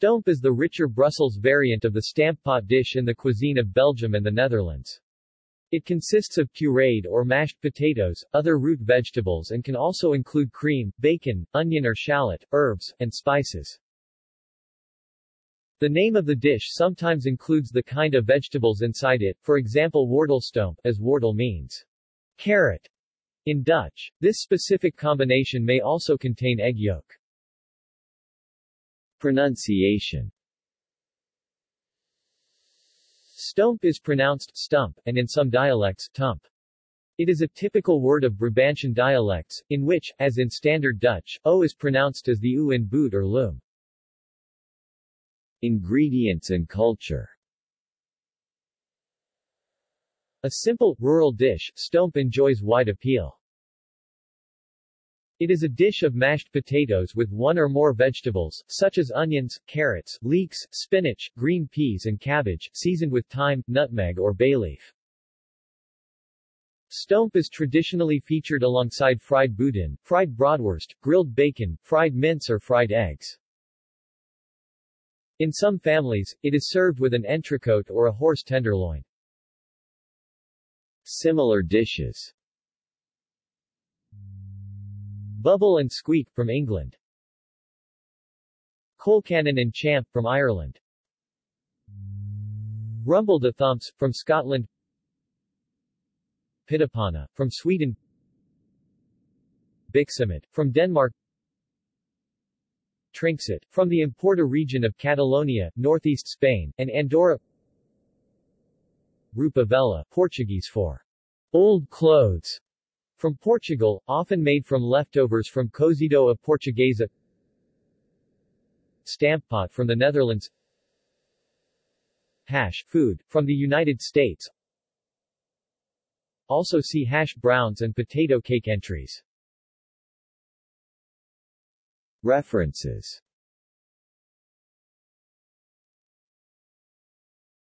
Stoemp is the richer Brussels variant of the stampot dish in the cuisine of Belgium and the Netherlands. It consists of pureed or mashed potatoes, other root vegetables and can also include cream, bacon, onion or shallot, herbs, and spices. The name of the dish sometimes includes the kind of vegetables inside it, for example wortelstomp, as wortel means carrot in Dutch. This specific combination may also contain egg yolk. Pronunciation. Stoemp is pronounced stump, and in some dialects, tump. It is a typical word of Brabantian dialects, in which, as in Standard Dutch, o is pronounced as the u in boot or loom. Ingredients and culture. A simple, rural dish, Stoemp enjoys wide appeal. It is a dish of mashed potatoes with one or more vegetables, such as onions, carrots, leeks, spinach, green peas and cabbage, seasoned with thyme, nutmeg or bay leaf. Stoemp is traditionally featured alongside fried boudin, fried broadwurst, grilled bacon, fried mince or fried eggs. In some families, it is served with an entrecote or a horse tenderloin. Similar dishes. Bubble and Squeak, from England. Colcannon and Champ, from Ireland. Rumble de Thumps, from Scotland. Pitapana, from Sweden. Biximit, from Denmark. Trinxet, from the Emporta region of Catalonia, northeast Spain, and Andorra. Rupa Vela, Portuguese for old clothes, from Portugal, often made from leftovers from Cozido a Portuguesa. Stampot, from the Netherlands. Hash food, from the United States. Also see hash browns and potato cake entries. References.